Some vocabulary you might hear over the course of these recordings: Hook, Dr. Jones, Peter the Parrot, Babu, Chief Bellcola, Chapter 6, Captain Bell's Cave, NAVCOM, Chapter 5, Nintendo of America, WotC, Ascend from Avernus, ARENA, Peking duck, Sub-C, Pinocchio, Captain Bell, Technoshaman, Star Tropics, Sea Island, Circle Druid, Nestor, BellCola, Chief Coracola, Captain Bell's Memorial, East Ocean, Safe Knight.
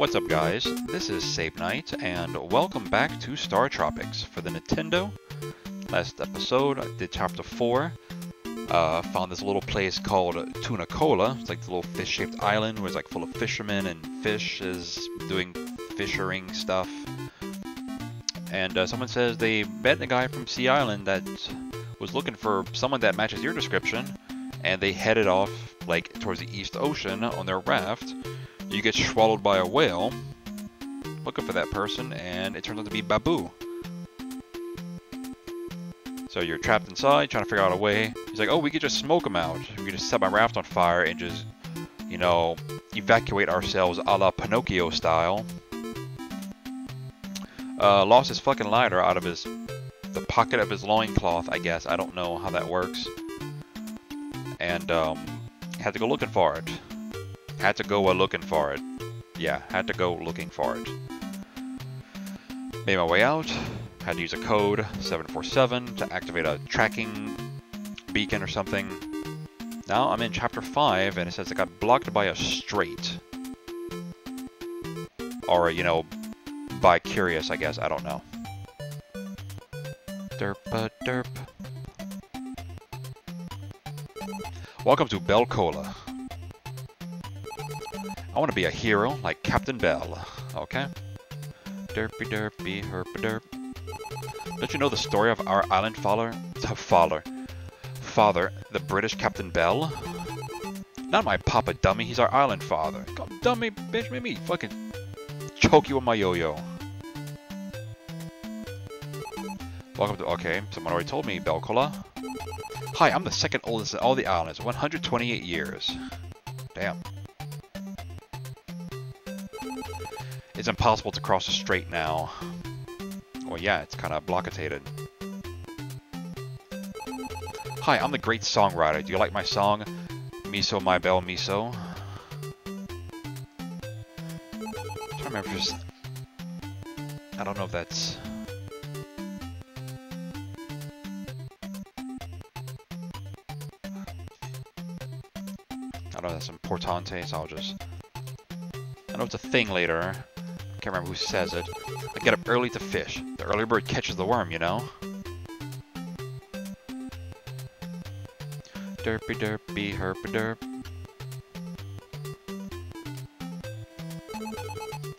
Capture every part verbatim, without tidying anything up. What's up guys, this is Safe Knight, and welcome back to Star Tropics for the Nintendo. Last episode, I did Chapter four, uh, found this little place called Pinocchio. It's like the little fish-shaped island where it's like full of fishermen and fish is doing fishering stuff. And uh, someone says they met a guy from Sea Island that was looking for someone that matches your description, and they headed off like towards the East Ocean on their raft. You get swallowed by a whale, looking for that person, and it turns out to be Babu. So you're trapped inside, trying to figure out a way. He's like, oh, we could just smoke him out. We could just set my raft on fire and just, you know, evacuate ourselves a la Pinocchio style. Uh, lost his fucking lighter out of his, the pocket of his loincloth, I guess. I don't know how that works. And um, had to go looking for it. Had to go looking for it. Yeah, had to go looking for it. Made my way out. Had to use a code seven four seven to activate a tracking beacon or something. Now I'm in Chapter five, and it says I got blocked by a strait. Or, you know, by curious, I guess. I don't know. Derp a derp. Welcome to BellCola. I want to be a hero like Captain Bell, okay? Derpy derpy herpy derp. Don't you know the story of our island father, father, father, the British Captain Bell? Not my papa, dummy. He's our island father. Come, dummy, bitch, me, me, fucking choke you with my yo-yo. Welcome to. Okay, someone already told me, BellCola. Hi, I'm the second oldest of all the islands, one hundred twenty-eight years. Damn. It's impossible to cross the strait now. Well, yeah, it's kind of blockaded. Hi, I'm the great songwriter. Do you like my song, Miso My Bell Miso? I don't remember just... I don't know if that's... I don't know if that's importante, so I'll just... I know it's a thing later. Can't remember who says it. I get up early to fish. The early bird catches the worm, you know? Derpy derpy herpy derp.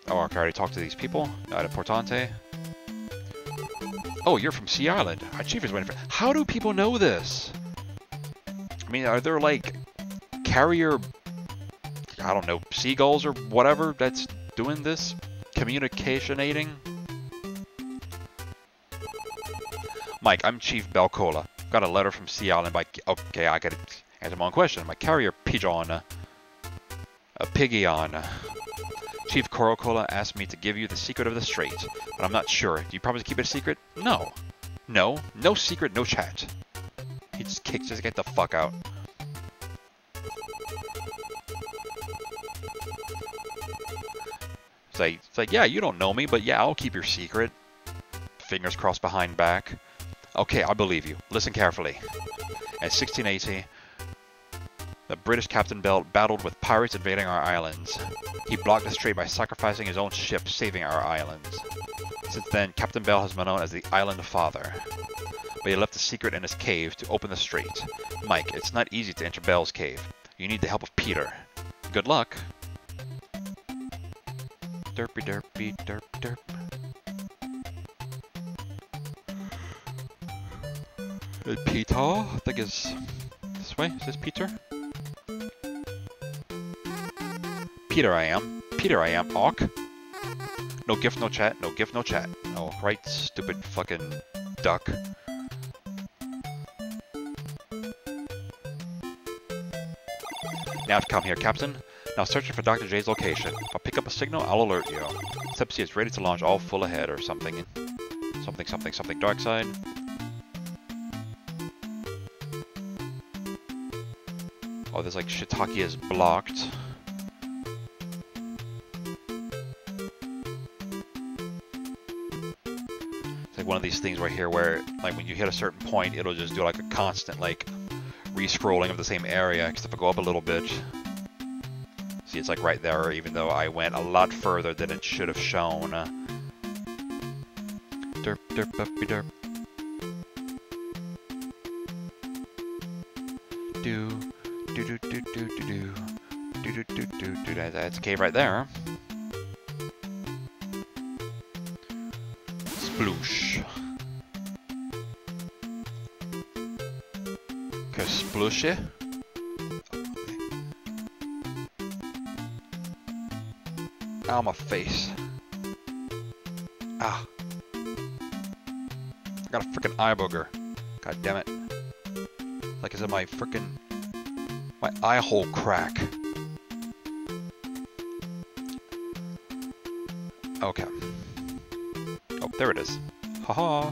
Oh, okay, I already talked to these people. Not importante. Oh, you're from Sea Island. Our chief is waiting for... How do people know this? I mean, are there, like, carrier... I don't know, seagulls or whatever that's doing this? Communicationating? Mike, I'm Chief Bellcola. Got a letter from Sea Island by... Okay, I gotta answer my own question. My carrier pigeon. A piggy on. Chief Coracola asked me to give you the secret of the strait, but I'm not sure. Do you promise to keep it a secret? No. No. No secret, no chat. He just kicks, just get the fuck out. It's like, it's like, yeah, you don't know me, but yeah, I'll keep your secret. Fingers crossed behind back. Okay, I believe you. Listen carefully. At sixteen eighty, the British Captain Bell battled with pirates invading our islands. He blocked the strait by sacrificing his own ship, saving our islands. Since then, Captain Bell has been known as the Island Father. But he left a secret in his cave to open the strait. Mike, it's not easy to enter Bell's cave. You need the help of Peter. Good luck. Derpy derpy derp derp. Peter, I think it's this way. Is this Peter? Peter I am. Peter I am, awk. No gift, no chat. No gift, no chat. Oh, right, stupid fucking duck. NAVCOM here, Captain. Now searching for Doctor J's location. If I pick up a signal, I'll alert you. Sub-C is ready to launch all full ahead or something. Something, something, something, dark side. Oh, there's like shiitake is blocked. It's like one of these things right here where, like, when you hit a certain point, it'll just do like a constant, like, re-scrolling of the same area, except I go up a little bit. See, it's like right there, even though I went a lot further than it should have shown. Derp, derp, derp, derp. Do, do, do, do, do, do, do. Do, do, do, do, do. That's a cave right there. Sploosh. Kasploosh. Ow, my face. Ah. I got a frickin' eye booger. God damn it. Like is it my frickin' my eye hole crack. Okay. Oh, there it is. Haha. -ha.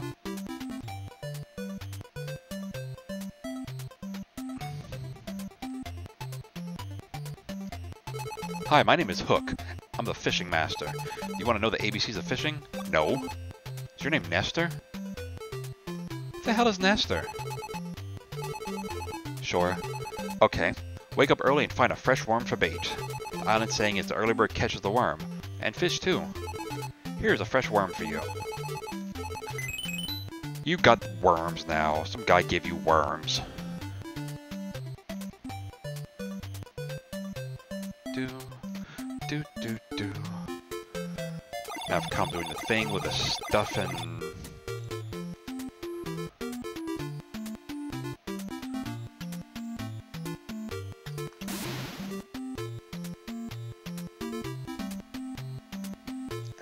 Hi, my name is Hook. I'm the fishing master. You want to know the A B Cs of fishing? No. Is your name Nestor? What the hell is Nestor? Sure. Okay. Wake up early and find a fresh worm for bait. The island saying it's the early bird catches the worm. And fish too. Here's a fresh worm for you. You got worms now. Some guy gave you worms. Do, do, do, do. Now I've come doing the thing with the stuff and...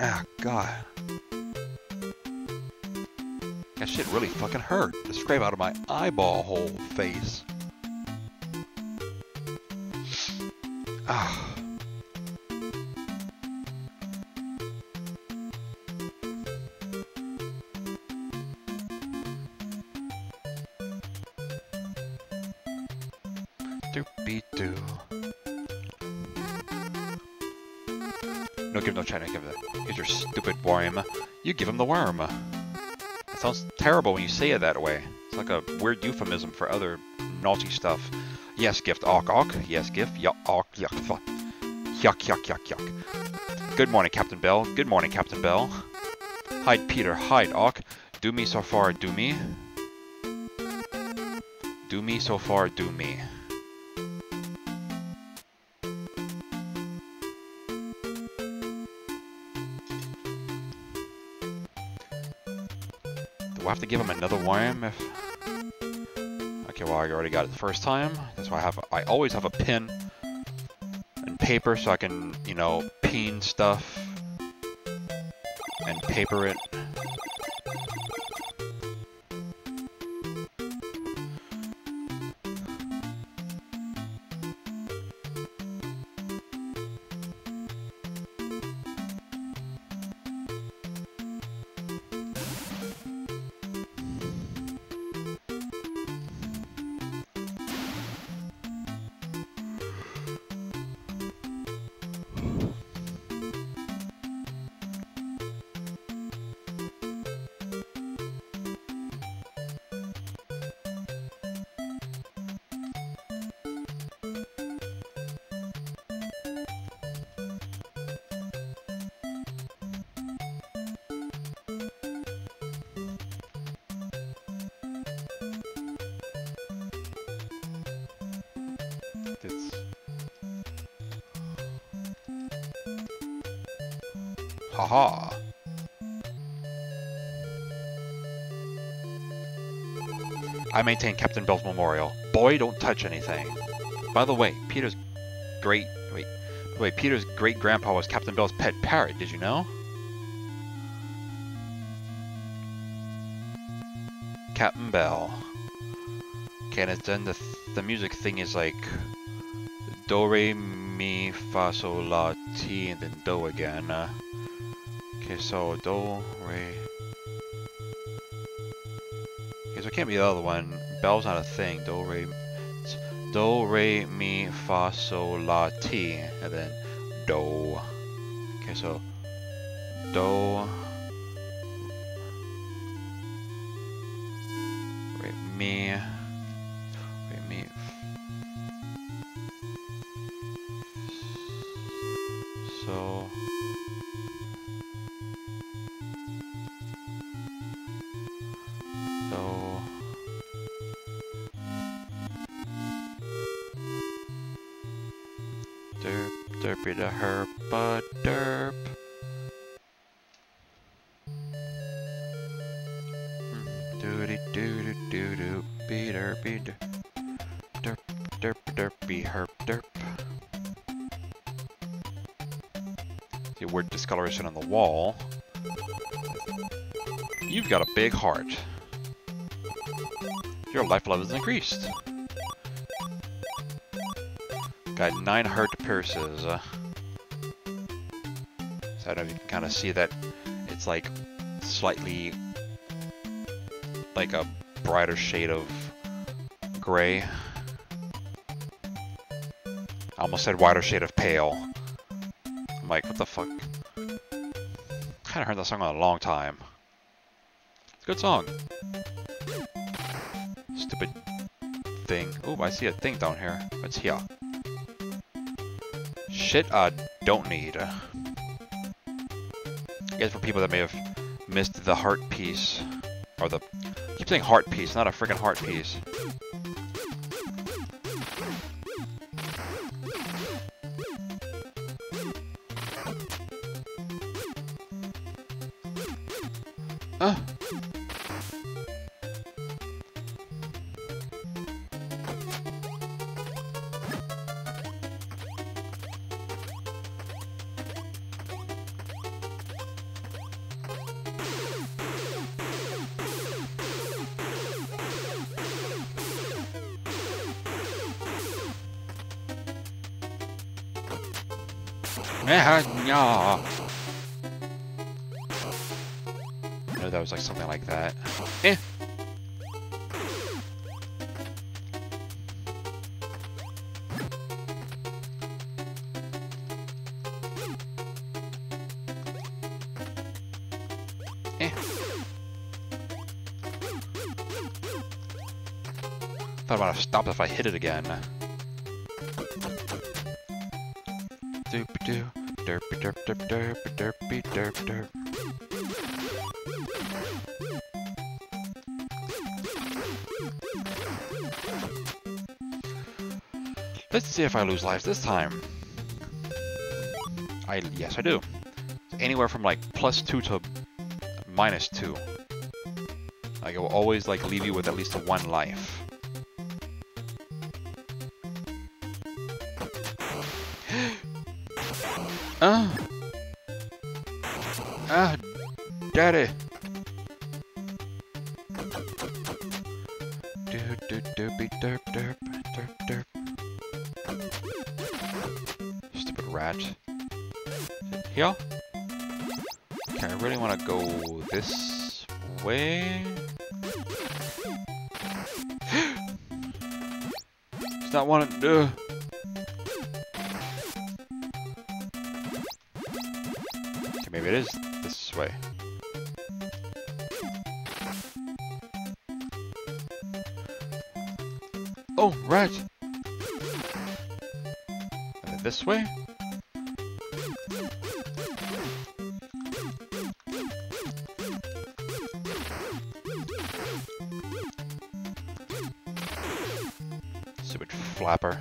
Ah, God. That shit really fucking hurt. The scrape out of my eyeball hole face. Ah. Doopy-doo. No, give no China, give that. Here's your stupid worm. You give him the worm. It sounds terrible when you say it that way. It's like a weird euphemism for other naughty stuff. Yes, gift, awk, awk. Yes, gift, yuck, awk, yuck, fuck. Yuck, yuck, yuck, yuck. Good morning, Captain Bell. Good morning, Captain Bell. Hide, Peter, hide, awk. Do me so far, do me. Do me so far, do me. I have to give him another worm if... Okay, well, I already got it the first time. That's why I have... I always have a pen and paper so I can, you know, peen stuff and paper it. Haha. I maintain Captain Bell's memorial. Boy, don't touch anything. By the way, Peter's great wait, wait, Peter's great grandpa was Captain Bell's pet parrot. Did you know? Captain Bell. Okay, and then the th the music thing is like do re mi fa sol la ti and then do again. Uh, Okay, so do, re. Okay, so it can't be the other one. Bell's not a thing. Do, re. It's do, re, mi, fa, sol, la, ti. And then do. Okay, so do. Re, mi. Re, mi. so... So... Derp, derpy the herp, but derp. Doody doody doo doo, be derpy derp. Derp, derp, derpy herp, derp. See weird discoloration on the wall. You've got a big heart. Your life level is increased. Got nine heart pierces. Uh, so I don't know if you can kind of see that it's like slightly like a brighter shade of gray. I almost said wider shade of pale. I'm like, what the fuck? I haven't heard that song in a long time. It's a good song. Stupid thing. Oh, I see a thing down here. What's here? Shit I don't need. I guess for people that may have missed the heart piece. Or the... I keep saying heart piece, not a freaking heart piece. I know that was like something like that. Eh. Eh. Thought I might have stopped if I hit it again. Doop doo. Derpy derp derp derp derpy derp derp. Let's see if I lose lives this time. I yes I do. Anywhere from like plus two to minus two. Like it will always like leave you with at least one life. Ah! Ah! Daddy! Doop doop doopy derp derp derp derp. Stupid rat. Here? Okay, I really want to go this way. It's not one of the. Maybe it is this way. Oh, right! And then this way? Stupid flapper.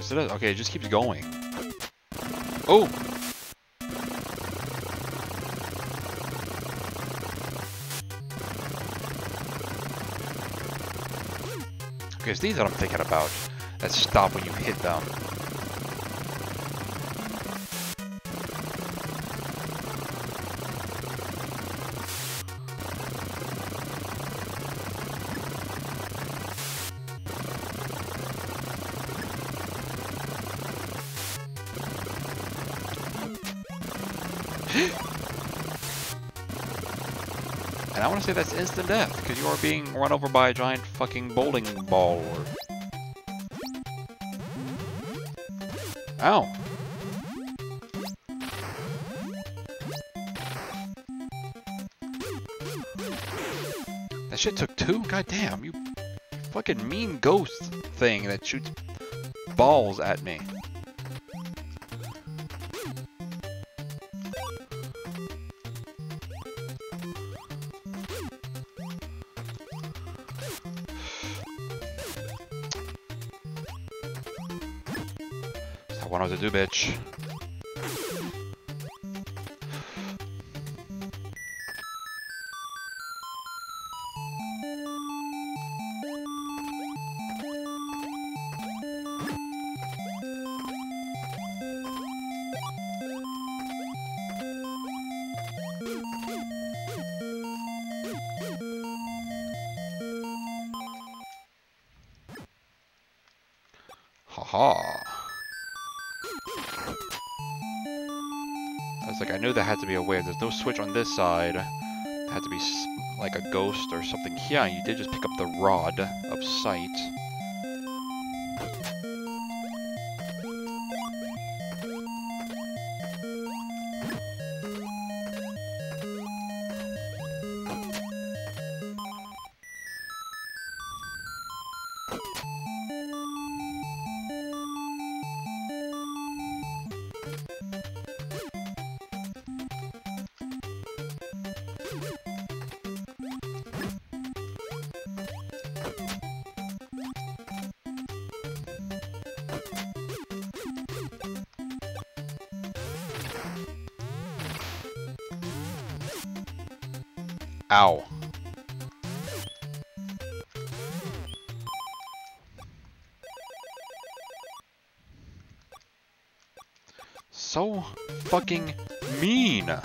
Yes, it does. Okay, it just keeps going. Oh! Okay, it's these that I'm thinking about that stop when you hit them. And I want to say that's instant death, because you are being run over by a giant fucking bowling ball. Or... Ow. That shit took two? Goddamn, you fucking mean ghost thing that shoots balls at me. What I want to do, bitch. Haha. I was like, I knew there had to be a way. There's no switch on this side. There had to be like a ghost or something. Yeah, you did just pick up the rod of sight. Ow. So fucking mean. Oh,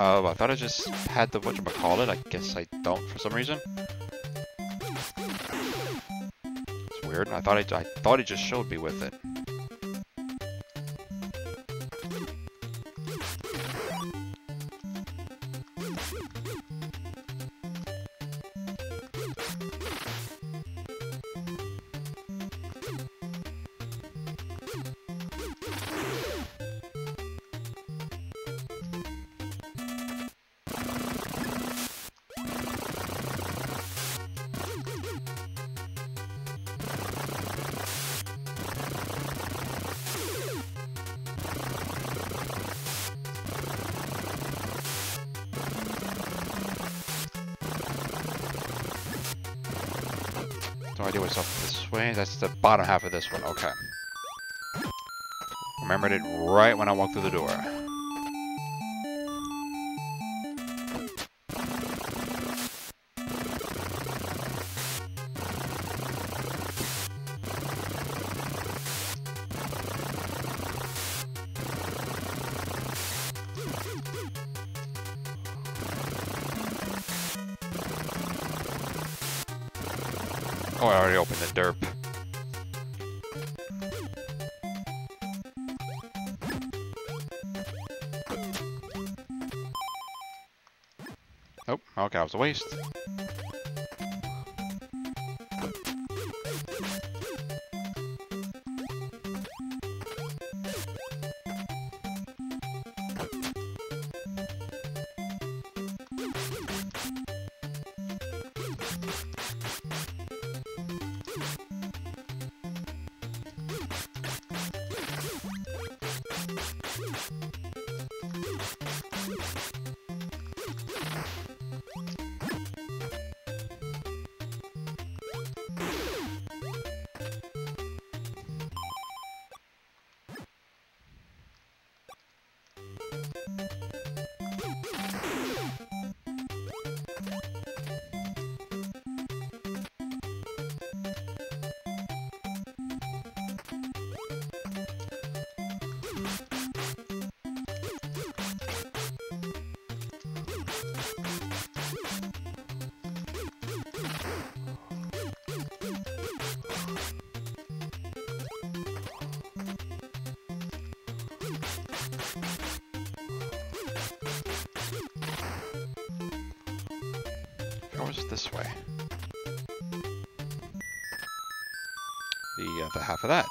uh, I thought I just had the whatchamacallit. I guess I don't for some reason. It's weird. I thought I, I thought it just showed me with it. No idea what's up this way. That's the bottom half of this one. Okay. Remembered it right when I walked through the door. Oh, I already opened the derp. Oh, okay, that was a waste. goes this way. The other half of that.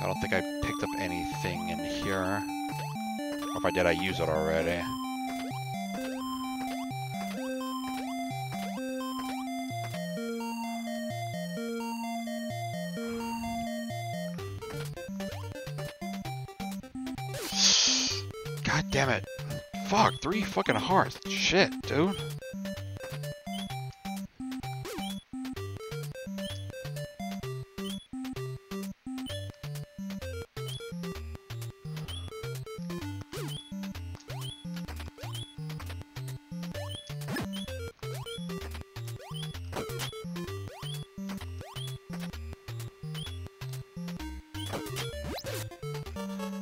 I don't think I picked up anything in here. Or if I did, I used it already. God damn it. Fuck, three fucking hearts. Shit, dude.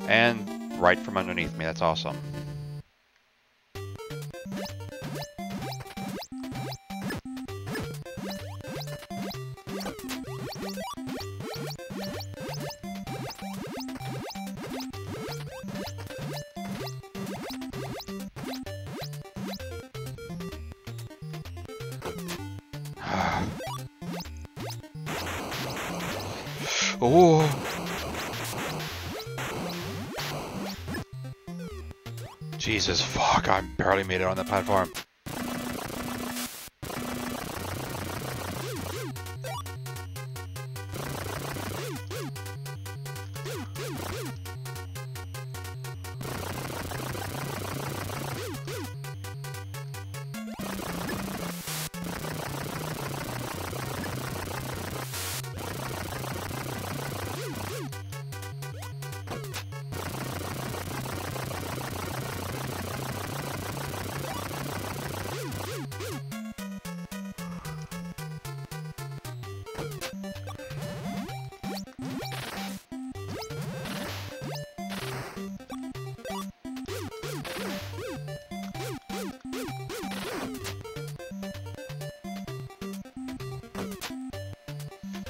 And right from underneath me, that's awesome. Jesus, fuck, I barely made it on that platform.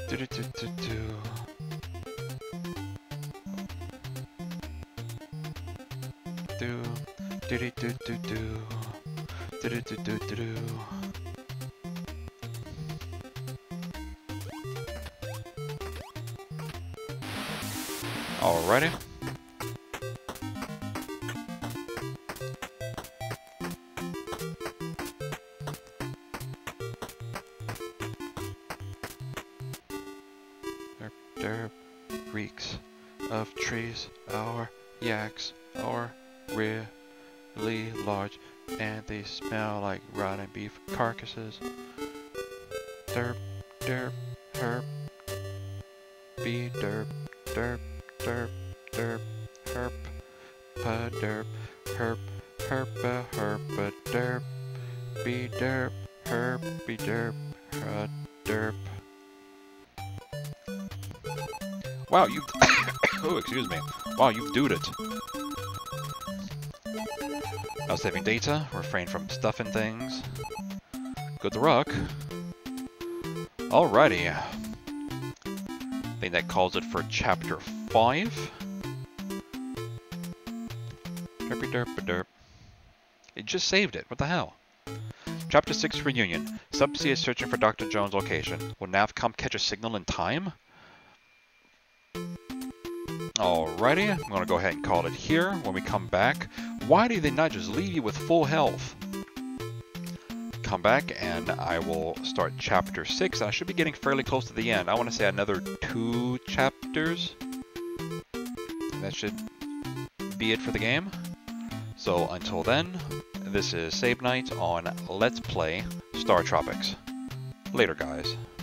Do, do, do, do. Do, do, do, do, do, do, do, do, do, do, do. Alrighty. Reeks of trees, our yaks are really large, and they smell like rotten beef carcasses. Derp, derp, herp, be derp, derp, derp, derp, herp, pa derp, herp, herp, a herp, a derp, be derp, herp, be derp, a derp. Wow, you... oh, excuse me. Wow, you doed it. Now saving data, refrain from stuffing things. Good luck. Alrighty. I think that calls it for Chapter five. Derpy derp derp. It just saved it. What the hell? Chapter six Reunion. Sub-C is searching for Doctor Jones' location. Will NAVCOM catch a signal in time? Alrighty, I'm going to go ahead and call it here. When we come back, why do they not just leave you with full health? Come back and I will start Chapter six. I should be getting fairly close to the end. I want to say another two chapters. That should be it for the game. So until then, this is Safe Knight on Let's Play Star Tropics. Later, guys.